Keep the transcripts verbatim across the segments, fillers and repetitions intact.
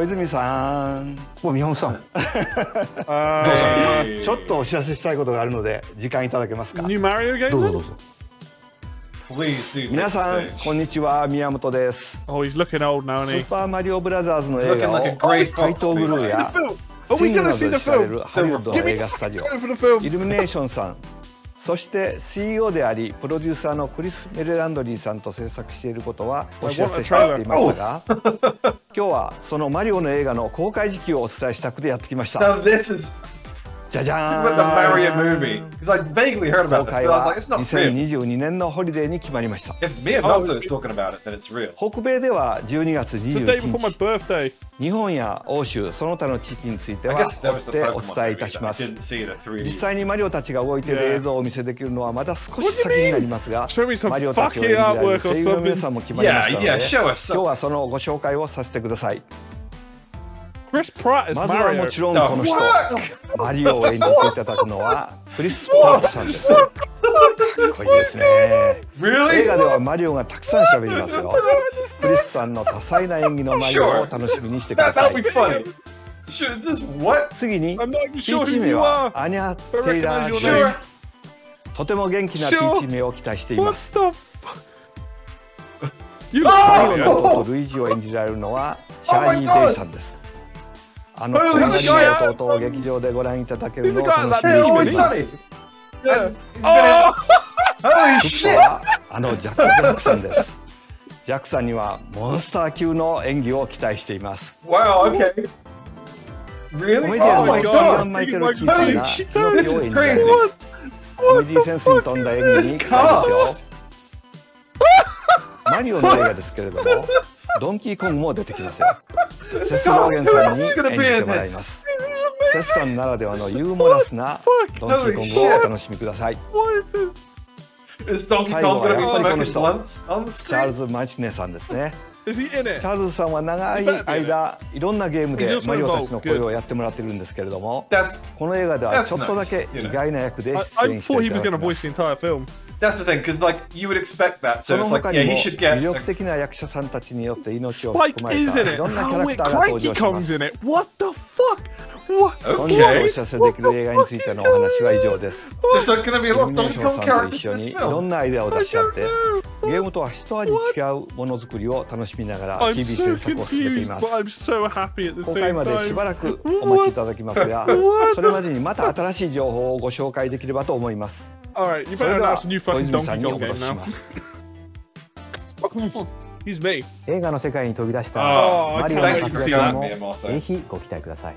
小泉さん、もう宮本さん、ちょっとお知らせしたいことがあるので時間いただけますか。どうぞどうぞ。皆さんこんにちは、宮本です。スーパーマリオブラザーズの映画を怪盗グルーやシングなどで知られるハリウッドの映画スタジオイルミネーションさん、そして シーイーオー でありプロデューサーのクリス・メルランドリーさんと制作していることはお知らせしていましたが、今日はそのマリオの映画の公開時期をお伝えしたくてやってきました。じゃじゃーん。公開はにせんにじゅうにねんのホリデーに決まりました。北米ではじゅうにがつにじゅういちにち、日本や欧州その他の地域についてはお伝えいたします。実際にマリオたちが動いている映像をお見せできるのはまだ少し先になりますが、マリオたちを演じられる声優の皆さんも決まりましたので、今日はそのご紹介をさせてください。まずはもちろんこの人、マリオを演じていただくのはクリス・プラットさんです。かっこいいですね。映画ではマリオがたくさん喋りますよ。クリスさんの多彩な演技のマリオを楽しみにしてください。次に、ピーチ姫はアニャ・テイラー・ジョイ。とても元気なピーチ姫を期待しています。マリオの弟ルイージを演じられるのはチャーリー・デイさんです。あのマリオ弟を劇場でご覧いただけるのを楽しみにしています。あのジャック・ブラックさんです。ジャックさんにはモンスター級の演技を期待しています。コメディアンのイアン・マイケル・キーさんがピノキオを演じられます。コメディセンスに富んだ演技に期待ですよ。マリオの映画ですけれども、ドンキー・コングも出てきますよ。セス・ローゲンさんに演じてもらいます。セスさんならではのユーモラスなドンキーコングをお楽しみください。最後はやっぱりこの人、チャールズ・マチネさんですね。チャールズさんは長い間、いろんなゲームでマリオたちの声をやってもらってるんですけれども、この映画ではちょっとだけ意外な役で出演していただきます。That's the thing, because like you would expect that, so it's like yeah, he should get. Spike is in it. How it Cranky Kong's in it? What the fuck? What? Okay. What the fuck? There's not going to be a lot of Donkey Kong characters in this film. I don't know.ゲームとは一味違うものづくりを楽しみながら日々制作を進めています。公開までしばらくお待ちいただきますが、それまでにまた新しい情報をご紹介できればと思います。それでは小泉さんにお戻しします。映画の世界に飛び出したマリオの活躍もぜひご期待ください。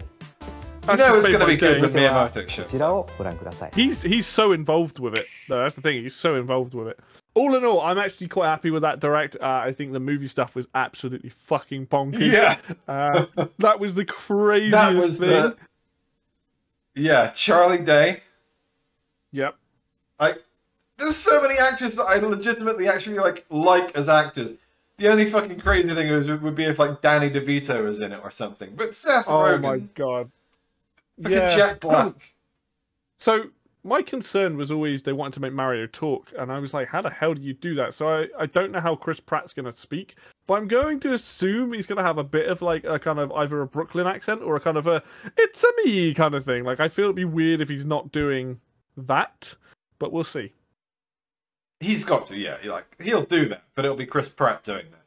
You know it's going to be good with Miyamoto. He's he's so involved with it. No, that's the thing. He's so involved with it. All in all, I'm actually quite happy with that direct. Uh, I think the movie stuff was absolutely fucking bonkers. Yeah, uh, that was the craziest that was thing. The... Yeah, Charlie Day. Yep. I there's so many actors that I legitimately actually like like as actors. The only fucking crazy thing is, would be if like Danny DeVito was in it or something. But Seth Rogen. Oh my god. Look yeah. at Jack Black. So my concern was always they wanted to make Mario talk, and I was like, how the hell do you do that? So I, I don't know how Chris Pratt's going to speak, but I'm going to assume he's going to have a bit of like a kind of either a Brooklyn accent or a kind of a it's a me kind of thing. Like I feel it'd be weird if he's not doing that, but we'll see. He's got to, yeah. Like he'll do that, but it'll be Chris Pratt doing that.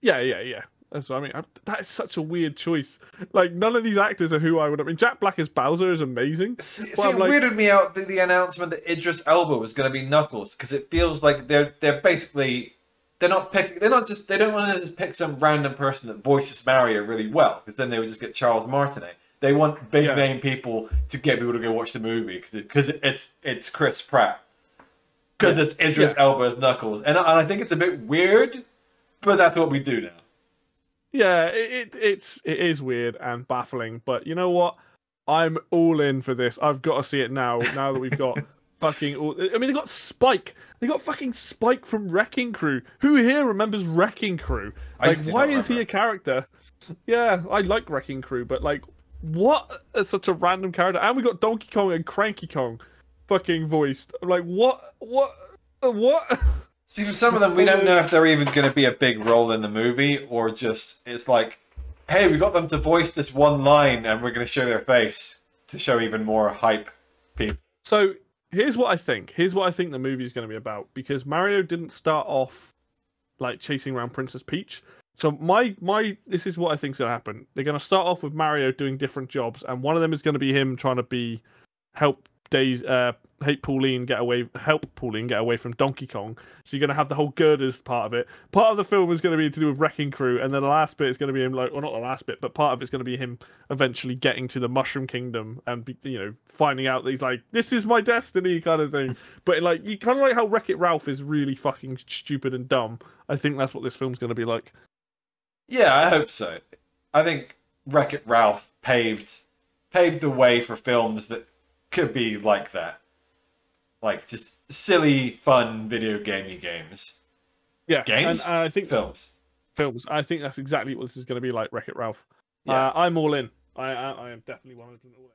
Yeah, yeah, yeah. So, I mean, I, that is such a weird choice. Like, none of these actors are who I would. I mean, Jack Black as Bowser is amazing. See, see it like... weirded me out the, the announcement that Idris Elba was going to be Knuckles, because it feels like they're they're basically they're not picking. They're not just. They don't want to just pick some random person that voices Mario really well, because then they would just get Charles Martinet. They want big yeah. name people to get people to go watch the movie because it, it's it's Chris Pratt, because yeah. it's Idris yeah. Elba as Knuckles, and I, and I think it's a bit weird, but that's what we do now. Yeah, it, it it's it is weird and baffling, but you know what? I'm all in for this. I've got to see it now. Now that we've got fucking, all, I mean, they got Spike. They got fucking Spike from Wrecking Crew. Who here remembers Wrecking Crew? Like, why is he a character? Yeah, I like Wrecking Crew, but like, what? It's such a random character. And we got Donkey Kong and Cranky Kong, fucking voiced. Like, what? What? What? See, for some of them, we don't know if they're even going to be a big role in the movie, or just it's like hey, we got them to voice this one line and we're going to show their face to show even more hype people. So here's what I think. Here's what I think the movie is going to be about, because Mario didn't start off like chasing around Princess Peach. So my my this is what I think is going to happen. They're going to start off with Mario doing different jobs, and one of them is going to be him trying to be help Days uh help Pauline get away help Pauline get away from Donkey Kong. So you're going to have the whole girders part of it. Part of the film is going to be to do with Wrecking Crew, and then the last bit is going to be him like, well, not the last bit, but part of it's going to be him eventually getting to the Mushroom Kingdom and be, you know, finding out that he's like, this is my destiny kind of thing. But like, you kind of like how Wreck-It Ralph is really fucking stupid and dumb. I think that's what this film's going to be like. Yeah, I hope so. I think Wreck-It Ralph paved paved the way for films that could be like that, like just silly, fun video gamey games. Yeah, games. And, uh, I think films. Films. I think that's exactly what this is going to be like. Wreck-It Ralph. Yeah. Uh, I'm all in. I, I, I am definitely one hundred percent all in.